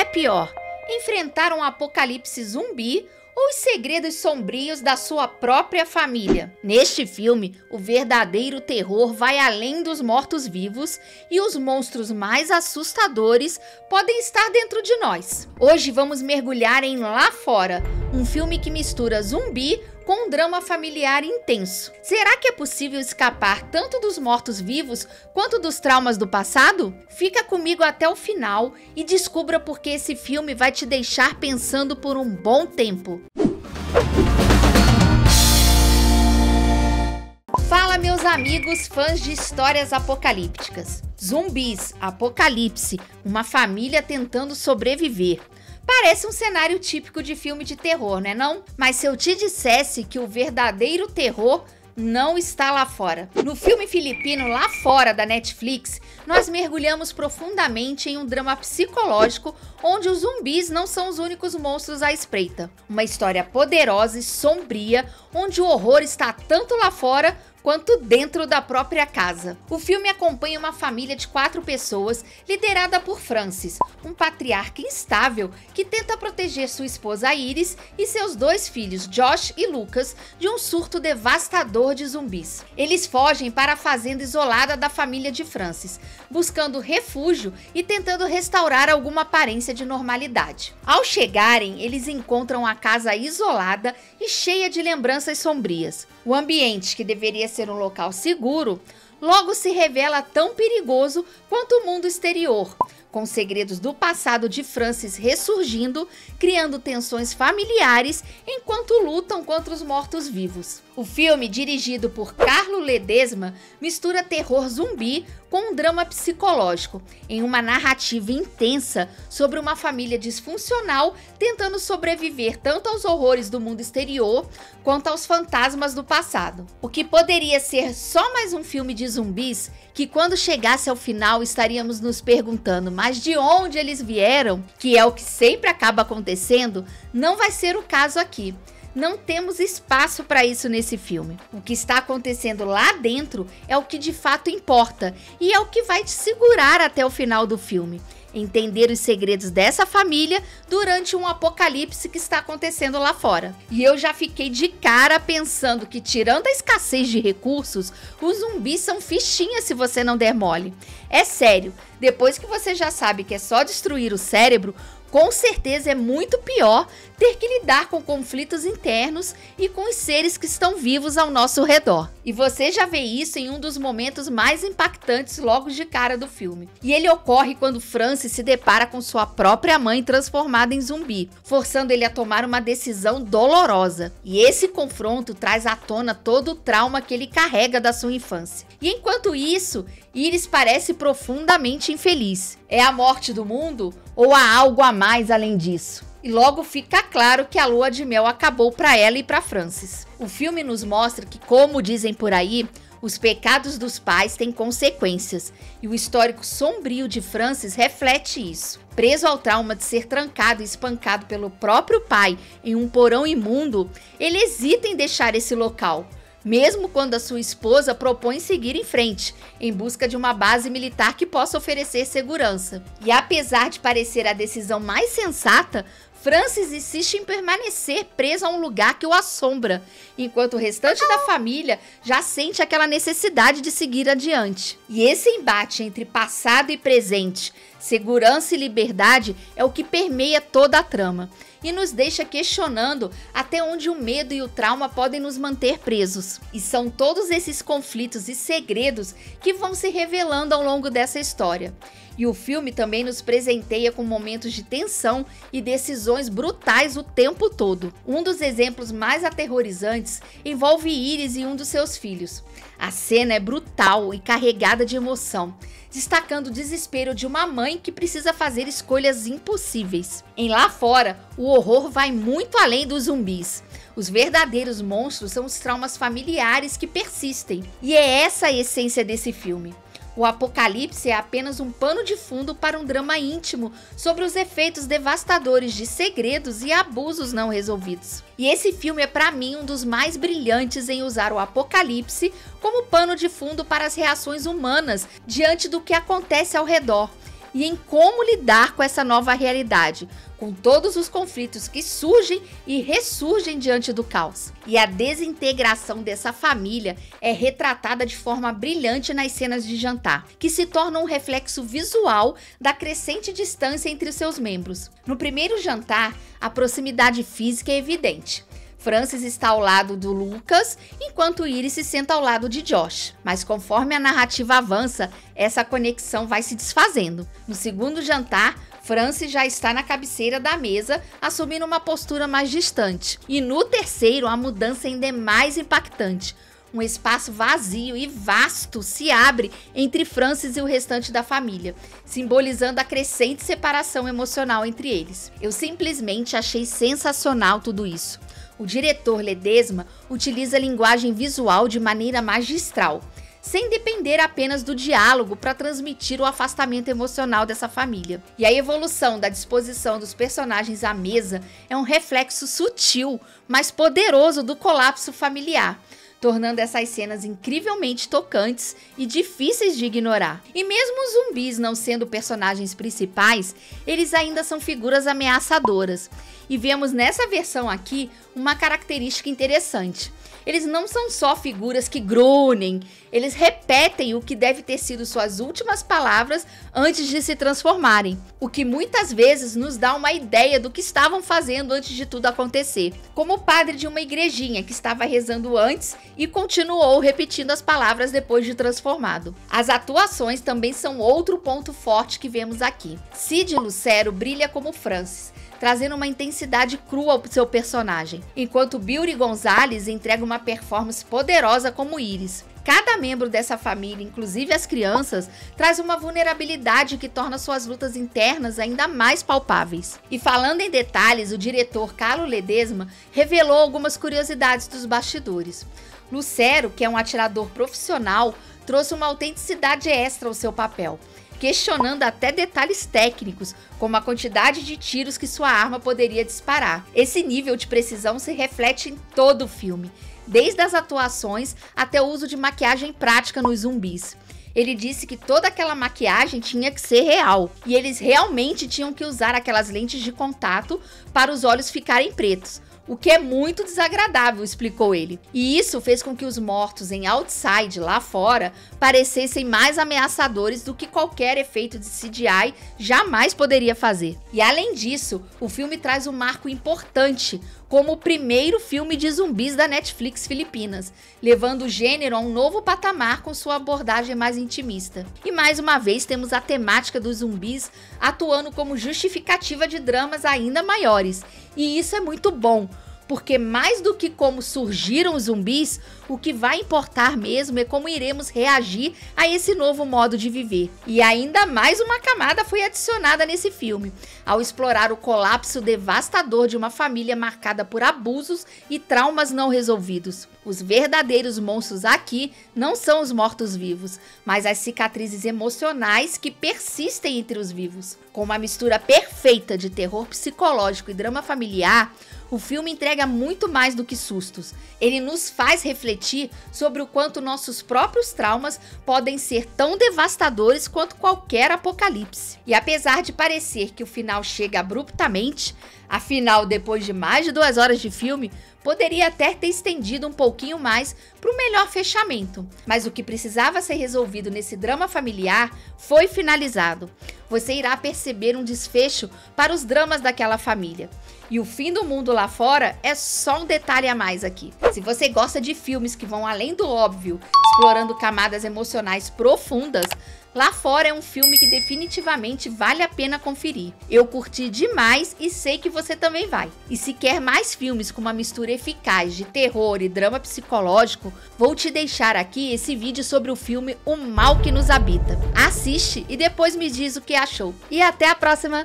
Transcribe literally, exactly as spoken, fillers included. é pior, enfrentar um apocalipse zumbi ou os segredos sombrios da sua própria família? Neste filme, o verdadeiro terror vai além dos mortos-vivos e os monstros mais assustadores podem estar dentro de nós. Hoje vamos mergulhar em Lá Fora, um filme que mistura zumbi com um drama familiar intenso. Será que é possível escapar tanto dos mortos-vivos quanto dos traumas do passado? Fica comigo até o final e descubra por que esse filme vai te deixar pensando por um bom tempo. Fala, meus amigos fãs de histórias apocalípticas. Zumbis, apocalipse, uma família tentando sobreviver. Parece um cenário típico de filme de terror, né não? Mas se eu te dissesse que o verdadeiro terror não está lá fora. No filme filipino Lá Fora, da Netflix, nós mergulhamos profundamente em um drama psicológico onde os zumbis não são os únicos monstros à espreita. Uma história poderosa e sombria, onde o horror está tanto lá fora quanto dentro da própria casa. O filme acompanha uma família de quatro pessoas liderada por Francis, um patriarca instável que tenta proteger sua esposa Iris e seus dois filhos, Josh e Lucas, de um surto devastador de zumbis. Eles fogem para a fazenda isolada da família de Francis, buscando refúgio e tentando restaurar alguma aparência de normalidade. Ao chegarem, eles encontram a casa isolada e cheia de lembranças sombrias. O ambiente, que deveria ser um local seguro, logo se revela tão perigoso quanto o mundo exterior, com segredos do passado de Francis ressurgindo, criando tensões familiares enquanto lutam contra os mortos-vivos. O filme, dirigido por Carlo Ledesma, mistura terror zumbi com um drama psicológico, em uma narrativa intensa sobre uma família disfuncional tentando sobreviver tanto aos horrores do mundo exterior quanto aos fantasmas do passado. O que poderia ser só mais um filme de zumbis, que quando chegasse ao final estaríamos nos perguntando, mas de onde eles vieram? Que é o que sempre acaba acontecendo, não vai ser o caso aqui. Não temos espaço para isso nesse filme. O que está acontecendo lá dentro é o que de fato importa e é o que vai te segurar até o final do filme. Entender os segredos dessa família durante um apocalipse que está acontecendo lá fora. E eu já fiquei de cara pensando que, tirando a escassez de recursos, os zumbis são fichinhas se você não der mole. É sério, depois que você já sabe que é só destruir o cérebro, com certeza é muito pior ter que lidar com conflitos internos e com os seres que estão vivos ao nosso redor. E você já vê isso em um dos momentos mais impactantes logo de cara do filme. E ele ocorre quando Francis se depara com sua própria mãe transformada em zumbi, forçando ele a tomar uma decisão dolorosa. E esse confronto traz à tona todo o trauma que ele carrega da sua infância. E enquanto isso, Iris parece profundamente infeliz. É a morte do mundo? Ou há algo a mais além disso? E logo fica claro que a lua de mel acabou para ela e para Francis. O filme nos mostra que, como dizem por aí, os pecados dos pais têm consequências, e o histórico sombrio de Francis reflete isso. Preso ao trauma de ser trancado e espancado pelo próprio pai em um porão imundo, ele hesita em deixar esse local, mesmo quando a sua esposa propõe seguir em frente, em busca de uma base militar que possa oferecer segurança. E apesar de parecer a decisão mais sensata, Francis insiste em permanecer preso a um lugar que o assombra, enquanto o restante da família já sente aquela necessidade de seguir adiante. E esse embate entre passado e presente, segurança e liberdade, é o que permeia toda a trama e nos deixa questionando até onde o medo e o trauma podem nos manter presos. E são todos esses conflitos e segredos que vão se revelando ao longo dessa história. E o filme também nos presenteia com momentos de tensão e decisões brutais o tempo todo. Um dos exemplos mais aterrorizantes envolve Iris e um dos seus filhos. A cena é brutal e carregada de emoção, destacando o desespero de uma mãe que precisa fazer escolhas impossíveis. Em Lá Fora, o horror vai muito além dos zumbis. Os verdadeiros monstros são os traumas familiares que persistem. E é essa a essência desse filme. O apocalipse é apenas um pano de fundo para um drama íntimo sobre os efeitos devastadores de segredos e abusos não resolvidos. E esse filme é, para mim, um dos mais brilhantes em usar o apocalipse como pano de fundo para as reações humanas diante do que acontece ao redor, e em como lidar com essa nova realidade, com todos os conflitos que surgem e ressurgem diante do caos. E a desintegração dessa família é retratada de forma brilhante nas cenas de jantar, que se tornam um reflexo visual da crescente distância entre os seus membros. No primeiro jantar, a proximidade física é evidente. Francis está ao lado do Lucas, enquanto Iris se senta ao lado de Josh. Mas conforme a narrativa avança, essa conexão vai se desfazendo. No segundo jantar, Francis já está na cabeceira da mesa, assumindo uma postura mais distante. E no terceiro, a mudança ainda é mais impactante. Um espaço vazio e vasto se abre entre Francis e o restante da família, simbolizando a crescente separação emocional entre eles. Eu simplesmente achei sensacional tudo isso. O diretor Ledesma utiliza a linguagem visual de maneira magistral, sem depender apenas do diálogo para transmitir o afastamento emocional dessa família. E a evolução da disposição dos personagens à mesa é um reflexo sutil, mas poderoso do colapso familiar, tornando essas cenas incrivelmente tocantes e difíceis de ignorar. E mesmo os zumbis não sendo personagens principais, eles ainda são figuras ameaçadoras. E vemos nessa versão aqui uma característica interessante. Eles não são só figuras que grunem, eles repetem o que deve ter sido suas últimas palavras antes de se transformarem, o que muitas vezes nos dá uma ideia do que estavam fazendo antes de tudo acontecer, como o padre de uma igrejinha que estava rezando antes e continuou repetindo as palavras depois de transformado. As atuações também são outro ponto forte que vemos aqui. Sid Lucero brilha como Francis, trazendo uma intensidade crua ao seu personagem, enquanto Billy Gonzalez entrega uma performance poderosa como Iris. Cada membro dessa família, inclusive as crianças, traz uma vulnerabilidade que torna suas lutas internas ainda mais palpáveis. E falando em detalhes, o diretor Carlo Ledesma revelou algumas curiosidades dos bastidores. Lucero, que é um atirador profissional, trouxe uma autenticidade extra ao seu papel, questionando até detalhes técnicos, como a quantidade de tiros que sua arma poderia disparar. Esse nível de precisão se reflete em todo o filme, desde as atuações até o uso de maquiagem prática nos zumbis. Ele disse que toda aquela maquiagem tinha que ser real, e eles realmente tinham que usar aquelas lentes de contato para os olhos ficarem pretos, o que é muito desagradável, explicou ele. E isso fez com que os mortos em Outside, Lá Fora, parecessem mais ameaçadores do que qualquer efeito de C G I jamais poderia fazer. E além disso, o filme traz um marco importante, como o primeiro filme de zumbis da Netflix Filipinas, levando o gênero a um novo patamar com sua abordagem mais intimista. E mais uma vez temos a temática dos zumbis atuando como justificativa de dramas ainda maiores, e isso é muito bom, porque mais do que como surgiram os zumbis, o que vai importar mesmo é como iremos reagir a esse novo modo de viver. E ainda mais uma camada foi adicionada nesse filme, ao explorar o colapso devastador de uma família marcada por abusos e traumas não resolvidos. Os verdadeiros monstros aqui não são os mortos-vivos, mas as cicatrizes emocionais que persistem entre os vivos. Com uma mistura perfeita de terror psicológico e drama familiar, o filme entrega muito mais do que sustos. Ele nos faz refletir sobre o quanto nossos próprios traumas podem ser tão devastadores quanto qualquer apocalipse. E apesar de parecer que o final chega abruptamente, afinal, depois de mais de duas horas de filme, poderia até ter estendido um pouquinho mais para o melhor fechamento. Mas o que precisava ser resolvido nesse drama familiar foi finalizado. Você irá perceber um desfecho para os dramas daquela família. E o fim do mundo lá fora é só um detalhe a mais aqui. Se você gosta de filmes que vão além do óbvio, explorando camadas emocionais profundas, Lá Fora é um filme que definitivamente vale a pena conferir. Eu curti demais e sei que você também vai. E se quer mais filmes com uma mistura eficaz de terror e drama psicológico, vou te deixar aqui esse vídeo sobre o filme O Mal Que Nos Habita. Assiste e depois me diz o que achou. E até a próxima!